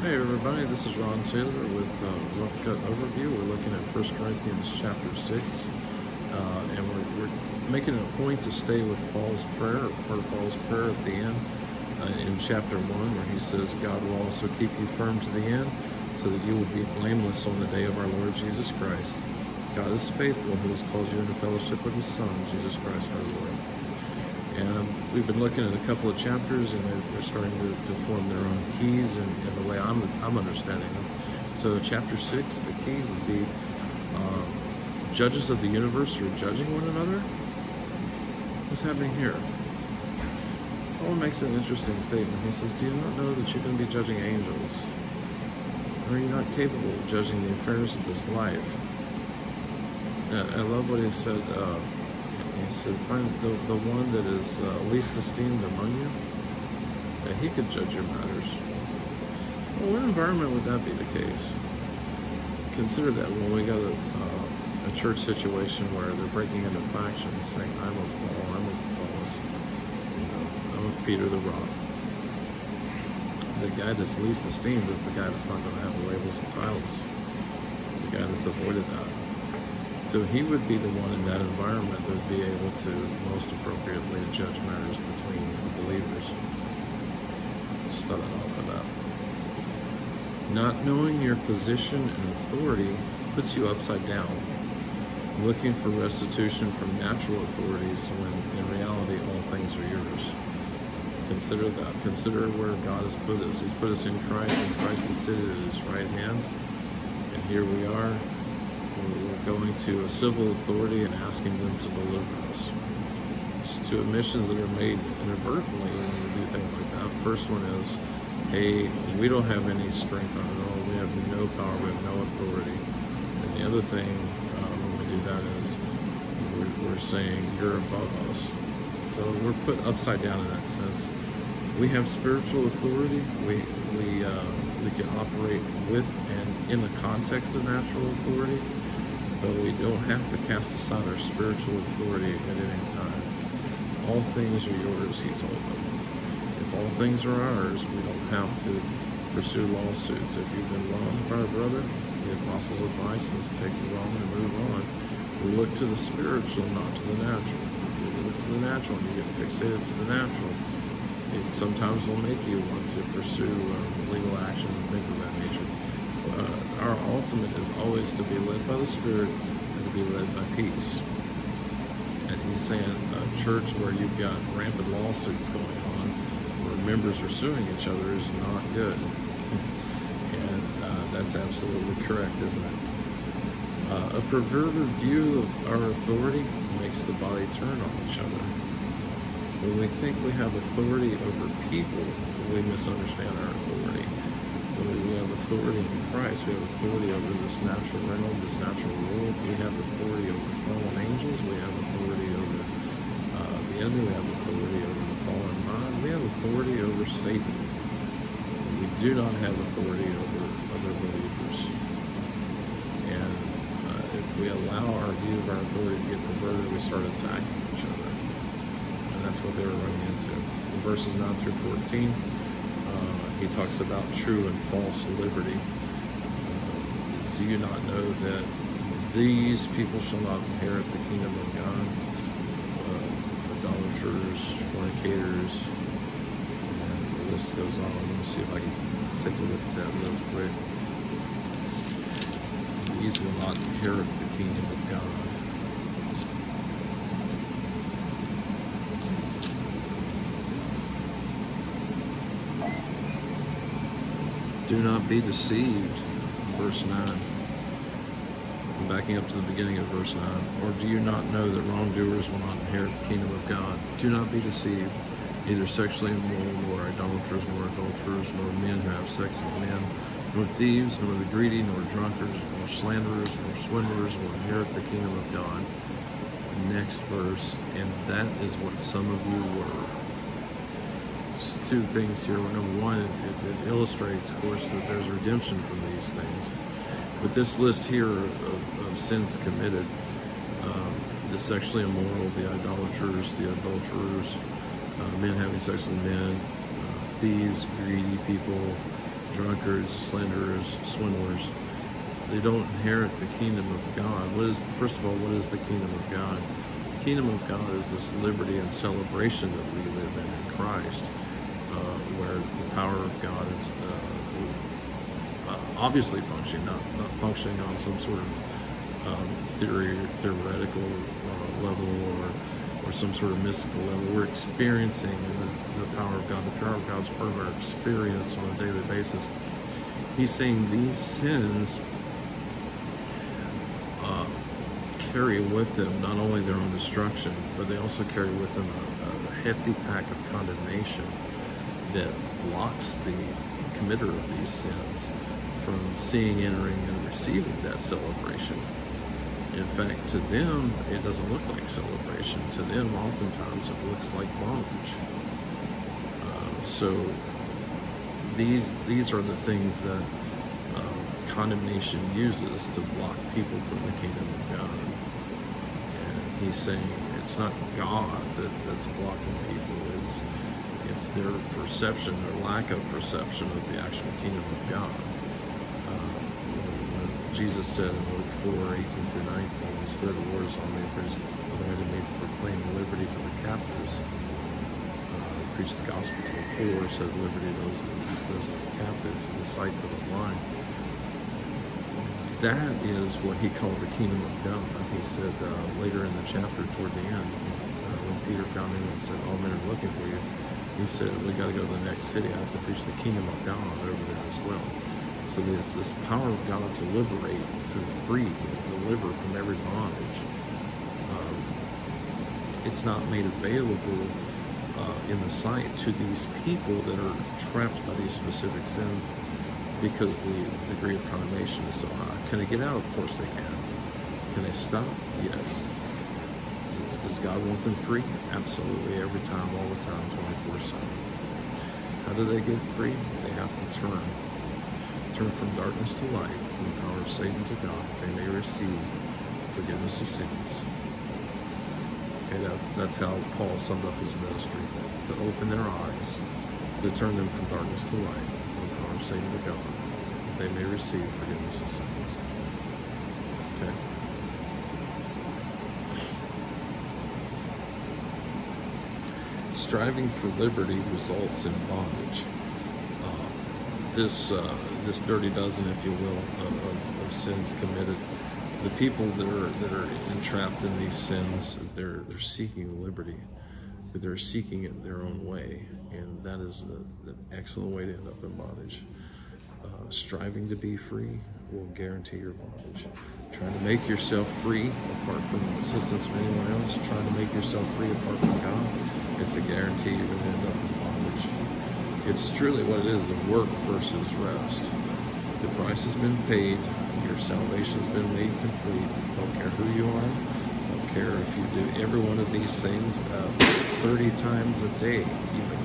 Hey everybody, this is Ron Taylor with Rough Cut Overview. We're looking at 1 Corinthians chapter 6, and we're making a point to stay with Paul's prayer, or part of Paul's prayer at the end, in chapter 1, where he says, God will also keep you firm to the end, so that you will be blameless on the day of our Lord Jesus Christ. God is faithful, who has called you into fellowship with his Son, Jesus Christ our Lord. And we've been looking at a couple of chapters, and they're starting to form their own keys and the way I'm understanding them. So chapter 6, the key would be judges of the universe are judging one another. What's happening here? Paul makes an interesting statement. He says, do you not know that you can be judging angels? Or are you not capable of judging the affairs of this life? I love what he said. He said, find the one that is least esteemed among you, that he could judge your matters. Well, what environment would that be the case? Consider that when we got a church situation where they're breaking into factions, saying, I'm of Paul, I'm of Paul's, you know, I'm of Peter the Rock. The guy that's least esteemed is the guy that's not going to have labels and titles. The guy that's avoided that. So he would be the one in that environment that would be able to most appropriately judge matters between believers. Just thought I'd offer that. Not knowing your position and authority puts you upside down, looking for restitution from natural authorities when in reality all things are yours. Consider that. Consider where God has put us. He's put us in Christ, and Christ is seated at his right hand. And here we are. We're going to a civil authority and asking them to deliver us. Just two omissions that are made inadvertently when we do things like that. First one is, hey, we don't have any strength on it all. We have no power. We have no authority. And the other thing when we do that is we're saying you're above us. So we're put upside down in that sense. We have spiritual authority. We can operate with and in the context of natural authority, but we don't have to cast aside our spiritual authority at any time. All things are yours, he told them. If all things are ours, we don't have to pursue lawsuits. If you've been wronged by a brother, the apostle's advice is take the wrong and move on. We look to the spiritual, not to the natural. If you look to the natural and you get fixated to the natural, it sometimes will make you want to pursue legal action and things of that nature. Our ultimate is always to be led by the Spirit and to be led by peace. And he's saying a church where you've got rampant lawsuits going on, where members are suing each other, is not good. And that's absolutely correct, isn't it? A perverted view of our authority makes the body turn on each other. When we think we have authority over people, we misunderstand our authority. So we have authority in Christ. We have authority over this natural realm, this natural world. We have authority over fallen angels. We have authority over the enemy. We have authority over the fallen mind. We have authority over Satan. We do not have authority over other believers. And if we allow our view of our authority to get perverted, we start attacking each other. That's what they were running into. In verses 9 through 14, he talks about true and false liberty. Do you not know that these people shall not inherit the kingdom of God? Idolaters, fornicators, and the list goes on. Let me see if I can take a look at that real quick. These will not inherit the kingdom of God. Do not be deceived, verse 9. I'm backing up to the beginning of verse 9. Or do you not know that wrongdoers will not inherit the kingdom of God? Do not be deceived, neither sexually immoral, nor idolaters, nor adulterers, nor men who have sex with men, nor thieves, nor the greedy, nor drunkards, nor slanderers, nor swindlers will inherit the kingdom of God. Next verse, and that is what some of you were. Two things here. Number one, it illustrates, of course, that there's redemption from these things. But this list here of sins committed, the sexually immoral, the idolaters, men having sex with men, thieves, greedy people, drunkards, slanderers, swindlers. They don't inherit the kingdom of God. What is, first of all, what is the kingdom of God? The kingdom of God is this liberty and celebration that we live in Christ, where the power of God is obviously functioning, not functioning on some sort of theoretical level or some sort of mystical level. We're experiencing the power of God. The power of God's part of our experience on a daily basis. He's saying these sins carry with them not only their own destruction, but they also carry with them a hefty pack of condemnation that blocks the committer of these sins from seeing, entering, and receiving that celebration. In fact, to them, it doesn't look like celebration. To them, oftentimes, it looks like bondage. So these are the things that condemnation uses to block people from the kingdom of God. And he's saying it's not God that's blocking people. It's their perception, their lack of perception of the actual kingdom of God. Jesus said in Luke 4:18-19, the Spirit of the Lord is on me, for He's anointed me to proclaim liberty to the captives, preach the gospel to the poor, set liberty to those that are captive, the sight to the blind. That is what he called the kingdom of God. He said later in the chapter, toward the end, when Peter found him and said, "All men are looking for you," he said, "We got to go to the next city. I have to preach the kingdom of God over there as well." So there's this power of God to liberate, to free, to deliver from every bondage. It's not made available in the sight to these people that are trapped by these specific sins because the degree of condemnation is so high. Can they get out? Of course they can. Can they stop? Yes. Does God want them free? Absolutely, every time, all the time, 24/7. How do they get free? They have to turn. Turn from darkness to light, from the power of Satan to God. They may receive forgiveness of sins. Okay, that's how Paul summed up his ministry. To open their eyes, to turn them from darkness to light, from the power of Satan to God. They may receive forgiveness of sins. Okay. Striving for liberty results in bondage. This dirty dozen, if you will, of sins committed. The people that are entrapped in these sins, they're seeking liberty, but they're seeking it their own way, and that is an excellent way to end up in bondage. Striving to be free will guarantee your bondage. Trying to make yourself free apart from the assistance of anyone else, trying to make yourself free apart from God, it's a guarantee you're going to end up in bondage. It's truly what it is, the work versus rest. The price has been paid. Your salvation's been made complete. Don't care who you are. Don't care if you do every one of these things 30 times a day, even.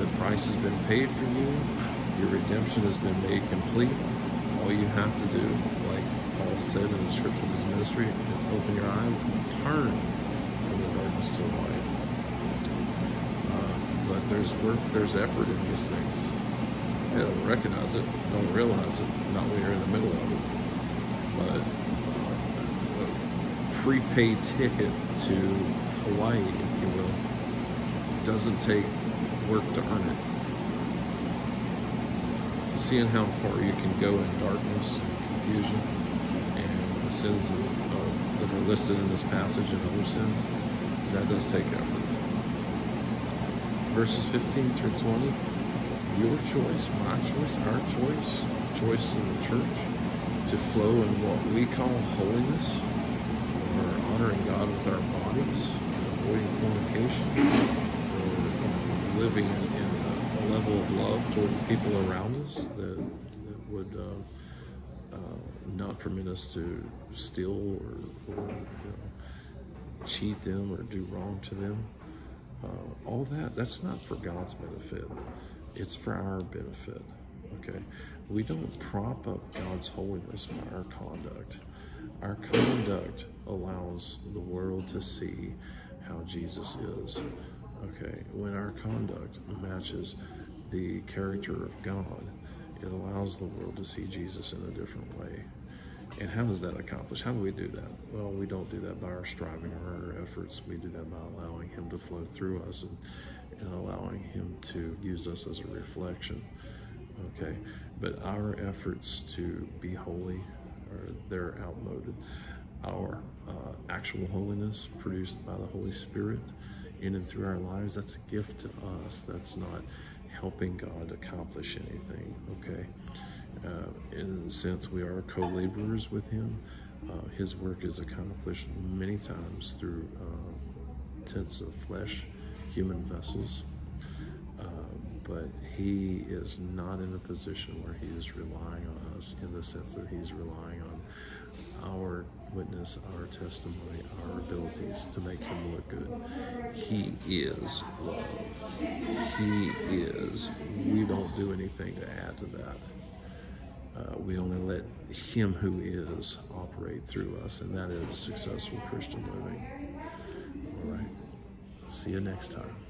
The price has been paid for you. Your redemption has been made complete. All you have to do, like Paul said in the scripture of his ministry, is open your eyes and turn from the darkness to the light. But there's work, there's effort in these things. You don't recognize it, don't realize it, not when you're in the middle of it. But a prepaid ticket to Hawaii, if you will, doesn't take work to earn it. Seeing how far you can go in darkness and confusion and the sins that are listed in this passage and other sins, that does take effort. Verses 15 through 20, your choice, my choice, our choice, choice in the church, to flow in what we call holiness, or honoring God with our bodies, avoiding fornication, or living in a level of love toward the people around us that would not permit us to steal or cheat them or do wrong to them. All that's not for God's benefit. It's for our benefit, okay? We don't prop up God's holiness by our conduct. Our conduct allows the world to see how Jesus is, okay? When our conduct matches the character of God, It allows the world to see Jesus in a different way. And how is that accomplished? How do we do that? Well, we don't do that by our striving or our efforts. We do that by allowing him to flow through us and allowing him to use us as a reflection. Okay, but our efforts to be holy, they're outmoded. Our actual holiness produced by the Holy Spirit in and through our lives, that's a gift to us. That's not helping God accomplish anything, okay? In a sense, we are co-laborers with him. His work is accomplished many times through tents of flesh, human vessels, but he is not in a position where he is relying on us in the sense that he's relying on our witness, our testimony, our abilities to make him look good. He is love. He is. We don't do anything to add to that. We only let him who is operate through us, and that is successful Christian living. All right. See you next time.